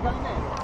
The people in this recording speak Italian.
Le palmelle.